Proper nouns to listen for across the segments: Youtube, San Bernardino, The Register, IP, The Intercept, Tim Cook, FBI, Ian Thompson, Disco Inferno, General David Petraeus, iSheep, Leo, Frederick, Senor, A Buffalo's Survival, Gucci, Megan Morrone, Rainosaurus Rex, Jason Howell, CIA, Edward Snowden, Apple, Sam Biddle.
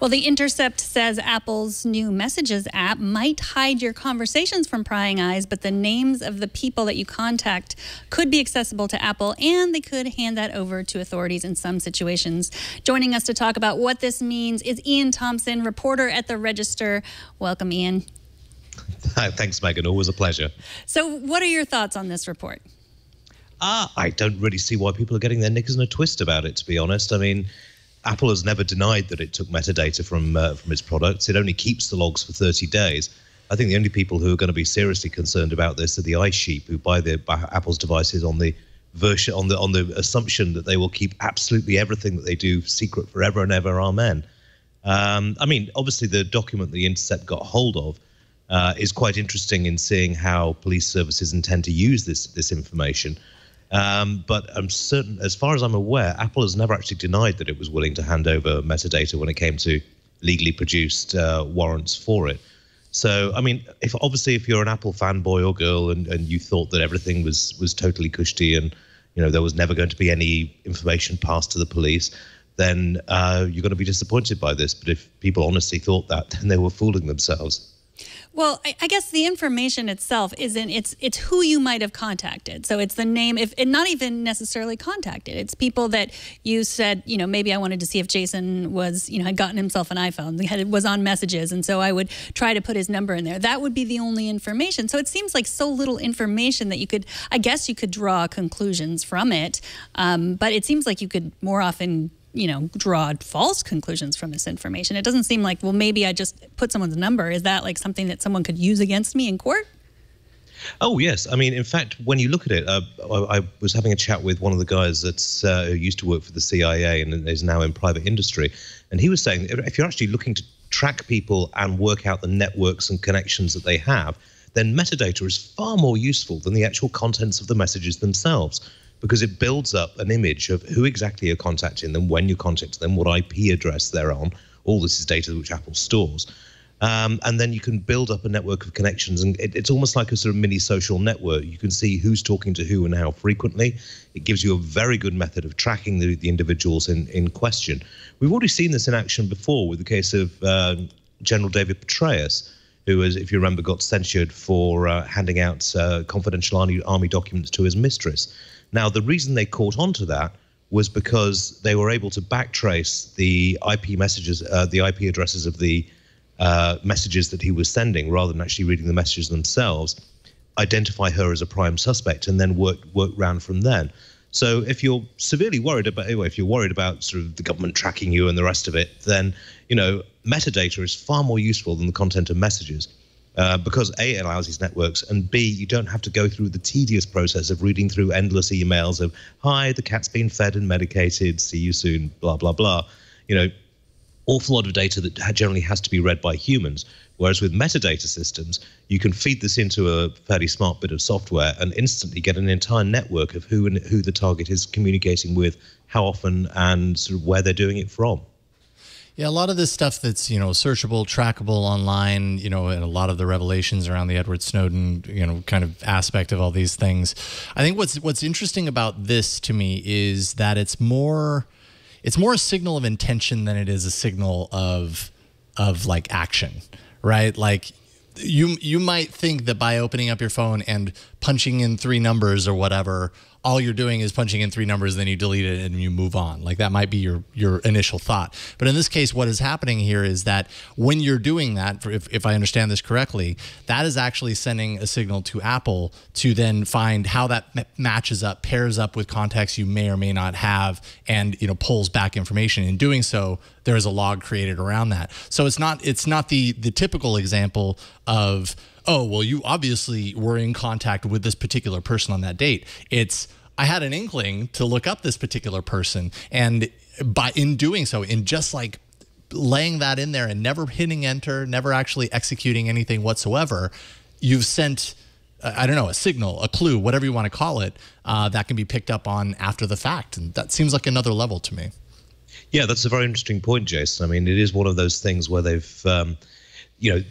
Well, The Intercept says Apple's new Messages app might hide your conversations from prying eyes, but the names of the people that you contact could be accessible to Apple, and they could hand that over to authorities in some situations. Joining us to talk about what this means is Ian Thompson, reporter at The Register. Welcome, Ian. Thanks, Megan. Always a pleasure. So what are your thoughts on this report? I don't really see why people are getting their knickers in a twist about it, to be honest. I mean, Apple has never denied that it took metadata from its products. It only keeps the logs for 30 days. I think the only people who are going to be seriously concerned about this are the iSheep, who buy their Apple's devices on the version on the assumption that they will keep absolutely everything that they do secret forever and ever. Amen. I mean, obviously, the document The Intercept got hold of is quite interesting in seeing how police services intend to use this information. But I'm certain, as far as I'm aware, Apple has never actually denied that it was willing to hand over metadata when it came to legally produced warrants for it. So, I mean, if you're an Apple fanboy or girl and you thought that everything was totally cushy and, you know, there was never going to be any information passed to the police, then you're going to be disappointed by this. But if people honestly thought that, then they were fooling themselves. Well, I guess the information itself isn't, it's who you might have contacted. So it's the name, and not even necessarily contacted. It's people that you said, you know, maybe I wanted to see if Jason was, you know, had gotten himself an iPhone, was on Messages, and so I would try to put his number in there. That would be the only information. So it seems like so little information that you could, I guess you could draw conclusions from it, but it seems like you could more often, you know, draw false conclusions from this information. It doesn't seem like, well, maybe I just put someone's number. Is that like something that someone could use against me in court? Oh, yes. I mean, in fact, when you look at it, I was having a chat with one of the guys that's who used to work for the CIA and is now in private industry. And he was saying, if you're actually looking to track people and work out the networks and connections that they have, then metadata is far more useful than the actual contents of the messages themselves, because it builds up an image of who exactly you're contacting them, when you contact them, what IP address they're on. All this is data which Apple stores. And then you can build up a network of connections. And it's almost like a sort of mini social network. You can see who's talking to who and how frequently. It gives you a very good method of tracking the individuals in question. We've already seen this in action before with the case of General David Petraeus, who, if you remember, got censured for handing out confidential army documents to his mistress. Now, the reason they caught on to that was because they were able to backtrace the IP messages, the IP addresses of the messages that he was sending, rather than actually reading the messages themselves, identify her as a prime suspect, and then work round from then. So if you're severely worried about, anyway, if you're worried about sort of the government tracking you and the rest of it, then, you know, metadata is far more useful than the content of messages. Because A, it allows these networks, and B, you don't have to go through the tedious process of reading through endless emails of, hi, the cat's been fed and medicated, see you soon, blah, blah, blah. You know, awful lot of data that generally has to be read by humans, whereas with metadata systems, you can feed this into a fairly smart bit of software and instantly get an entire network of who the target is communicating with, how often, and sort of where they're doing it from. Yeah, a lot of this stuff that's, you know, searchable, trackable online, you know, and a lot of the revelations around the Edward Snowden, you know, kind of aspect of all these things. I think what's interesting about this to me is that it's more a signal of intention than it is a signal of like action, right? Like you might think that by opening up your phone and punching in 3 numbers or whatever, all you're doing is punching in 3 numbers, then you delete it and you move on. Like that might be your initial thought. But in this case, what is happening here is that when you're doing that, if I understand this correctly, that is actually sending a signal to Apple to then find how that matches up, pairs up with contacts you may or may not have, and, you know, pulls back information. In doing so, there is a log created around that. So it's not the typical example of, oh, well, you obviously were in contact with this particular person on that date. It's, I had an inkling to look up this particular person. And in doing so, in just like laying that in there and never hitting enter, never actually executing anything whatsoever, you've sent, I don't know, a signal, a clue, whatever you want to call it, that can be picked up on after the fact. And that seems like another level to me. Yeah, that's a very interesting point, Jason. I mean, it is one of those things where they've, you know,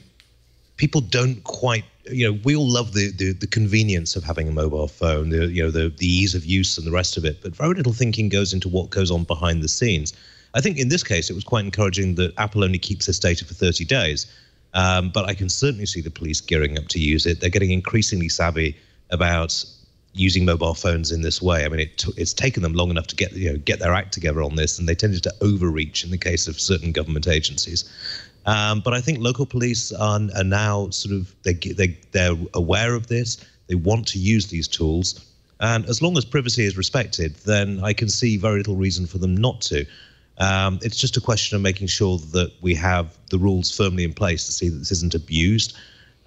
people don't quite, you know, we all love the convenience of having a mobile phone, the ease of use and the rest of it, but very little thinking goes into what goes on behind the scenes. I think in this case, it was quite encouraging that Apple only keeps this data for 30 days. But I can certainly see the police gearing up to use it. They're getting increasingly savvy about using mobile phones in this way. I mean, it's taken them long enough to get their act together on this, and they tended to overreach in the case of certain government agencies. But I think local police are now sort of, they're aware of this. They want to use these tools. And as long as privacy is respected, then I can see very little reason for them not to. It's just a question of making sure that we have the rules firmly in place to see that this isn't abused,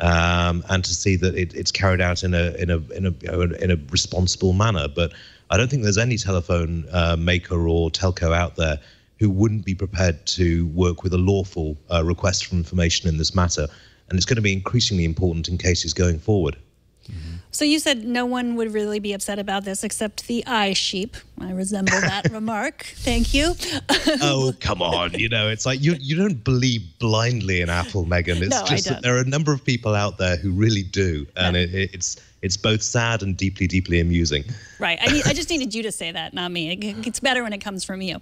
and to see that it's carried out in a responsible manner. But I don't think there's any telephone maker or telco out there who wouldn't be prepared to work with a lawful request for information in this matter, and it's going to be increasingly important in cases going forward. Mm-hmm. So you said no one would really be upset about this except the eye sheep. I resemble that remark. Thank you. Oh, come on. You know, it's like you don't believe blindly in Apple, Megan. It's just that there are a number of people out there who really do. And it's both sad and deeply, deeply amusing. Right. I just needed you to say that, not me. It's better when it comes from you.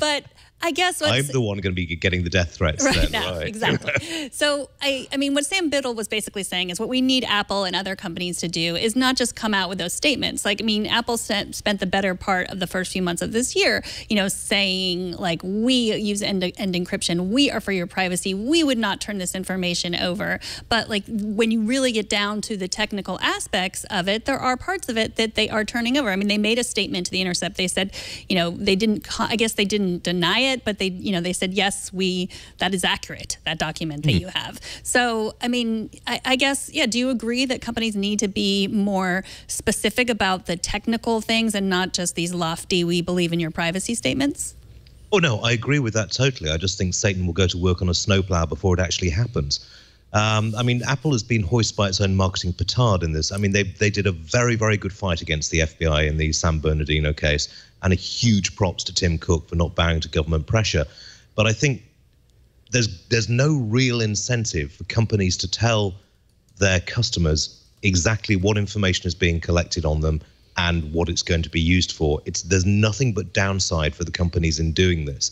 But I guess I'm the one going to be getting the death threats right now. Right. Exactly. So I mean, what Sam Biddle was basically saying is what we need Apple and other companies to do is not just come out with those statements. Like, I mean, Apple spent the better part of the first few months of this year, you know, saying like, we use end-to-end encryption. We are for your privacy. We would not turn this information over. But like, when you really get down to the technical aspects of it, there are parts of it that they are turning over. I mean, they made a statement to The Intercept. They said, you know, I guess they didn't deny it, but they, you know, they said, yes, that is accurate, that document that you have. So, I mean, I guess, yeah, do you agree that companies need to be more specific about the technical things and not just these lofty, we believe in your privacy statements? Oh, no, I agree with that totally. I just think Satan will go to work on a snowplow before it actually happens. I mean, Apple has been hoisted by its own marketing petard in this. I mean, they did a very, very good fight against the FBI in the San Bernardino case, and a huge props to Tim Cook for not bowing to government pressure. But I think there's no real incentive for companies to tell their customers exactly what information is being collected on them and what it's going to be used for. There's nothing but downside for the companies in doing this.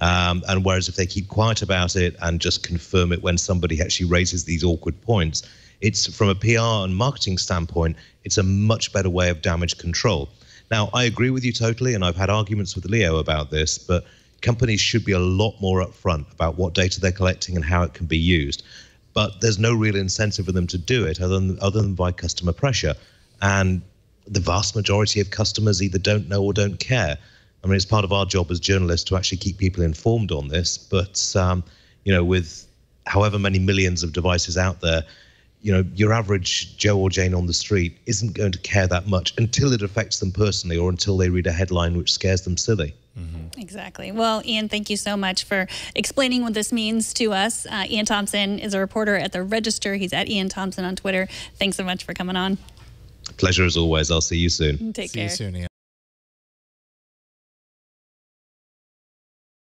And whereas if they keep quiet about it and just confirm it when somebody actually raises these awkward points, it's, from a PR and marketing standpoint, it's a much better way of damage control. Now, I agree with you totally, and I've had arguments with Leo about this, but companies should be a lot more upfront about what data they're collecting and how it can be used. But there's no real incentive for them to do it other than by customer pressure. And the vast majority of customers either don't know or don't care. I mean, it's part of our job as journalists to actually keep people informed on this. But, you know, with however many millions of devices out there, you know, your average Joe or Jane on the street isn't going to care that much until it affects them personally or until they read a headline which scares them silly. Mm-hmm. Exactly. Well, Ian, thank you so much for explaining what this means to us. Ian Thompson is a reporter at The Register. He's at Ian Thompson on Twitter. Thanks so much for coming on. Pleasure as always. I'll see you soon. Take care. See you soon, Ian.